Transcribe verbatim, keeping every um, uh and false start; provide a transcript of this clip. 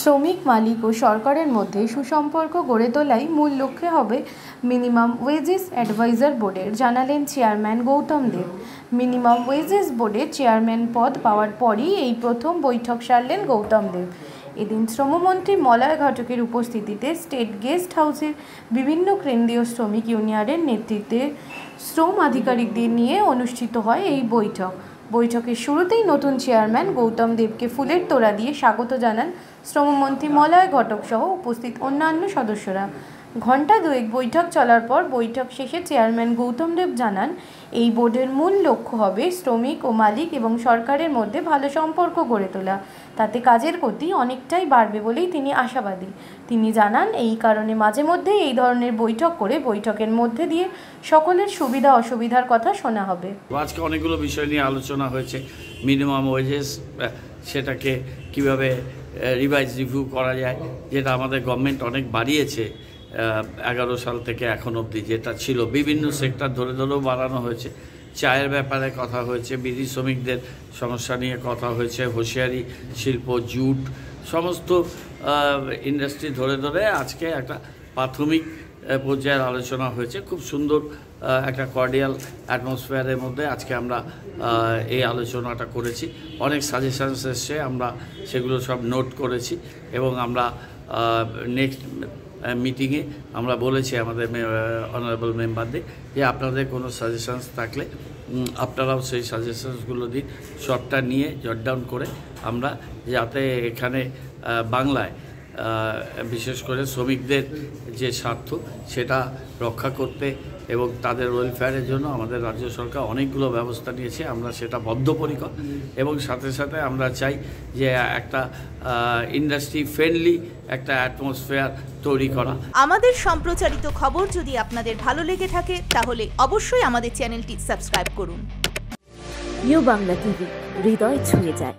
শ্রমিক মালিক ও সরকারের মধ্যে সুসম্পর্ক গড়ে তোলাই মূল লক্ষ্য হবে মিনিমাম ওয়েজেস অ্যাডভাইজার বোর্ডের, জানালেন chairman Gautam Deb. Minimum wages বোর্ডে চেয়ারম্যান পদ পাওয়ার পরই এই প্রথম বৈঠক সারলেন গৌতম দেব। এদিন শ্রমমন্ত্রী মলয় ঘটকের উপস্থিতিতে স্টেট গেস্ট হাউসের বিভিন্ন কেন্দ্রীয় শ্রমিক ইউনিয়নের নেতৃত্বে শ্রম আধিকারিকদের নিয়ে অনুষ্ঠিত হয় এই বৈঠক। বৈঠকের শুরুতেই নতুন চেয়ারম্যান গৌতম দেবকে ফুলের তোড়া দিয়ে স্বাগত জানান শ্রমমন্ত্রী মলয় ঘটক সহ উপস্থিত অন্যান্য সদস্যরা। ঘণ্টা দুয়েক বৈঠক চলার পর বৈঠক শেষে চেয়ারম্যান গৌতম দেব জানান, এই বোর্ডের মূল লক্ষ্য হবে শ্রমিক ও মালিক এবং সরকারের মধ্যে ভালো সম্পর্ক গড়ে তোলা। তাতে কাজের গতি অনেকটাই বাড়বে বলেই তিনি আশাবাদী। তিনি জানান, এই কারণে মাঝে মধ্যে এই ধরনের বৈঠক করে বৈঠকের মধ্যে দিয়ে সকলের সুবিধা অসুবিধার কথা শোনা হবে। আজকে অনেকগুলো বিষয় নিয়ে আলোচনা হয়েছে। মিনিমাম ওয়েজেস সেটাকে কীভাবে রিভাইজ রিভিউ করা যায়, যেটা আমাদের গভর্নমেন্ট অনেক বাড়িয়েছে এগারো সাল থেকে এখন অবধি, যেটা ছিল বিভিন্ন সেক্টর ধরে ধরেও বাড়ানো হয়েছে। চায়ের ব্যাপারে কথা হয়েছে, বিড়ি শ্রমিকদের সমস্যা নিয়ে কথা হয়েছে, হোশিয়ারি শিল্প, জুট, সমস্ত ইন্ডাস্ট্রি ধরে ধরে আজকে একটা প্রাথমিক পর্যায়ের আলোচনা হয়েছে। খুব সুন্দর একটা কর্ডিয়াল অ্যাটমসফিয়ারের মধ্যে আজকে আমরা এই আলোচনাটা করেছি। অনেক সাজেশানস এসছে, আমরা সেগুলো সব নোট করেছি এবং আমরা নেক্সট মিটিংয়ে আমরা বলেছি আমাদের অনারেবল মেম্বারদের যে আপনাদের কোনো সাজেশানস থাকলে আপনারাও সেই সাজেশানসগুলো দিন। শর্টটা নিয়ে জট ডাউন করে আমরা যাতে এখানে বাংলায় বিশেষ করে শ্রমিকদের যে স্বার্থ সেটা রক্ষা করতে এবং তাদের ওয়েলফেয়ারের জন্য আমাদের রাজ্য সরকার অনেকগুলো ব্যবস্থা নিয়েছে, আমরা সেটা বদ্ধপরিকর। এবং সাথে সাথে আমরা চাই যে একটা ইন্ডাস্ট্রি ফ্রেন্ডলি একটা অ্যাটমসফিয়ার তৈরি করা। আমাদের সম্প্রচারিত খবর যদি আপনাদের ভালো লেগে থাকে তাহলে অবশ্যই আমাদের চ্যানেলটি সাবস্ক্রাইব করুন। নিউ বাংলা টিভি হৃদয় ছুঁয়ে যায়।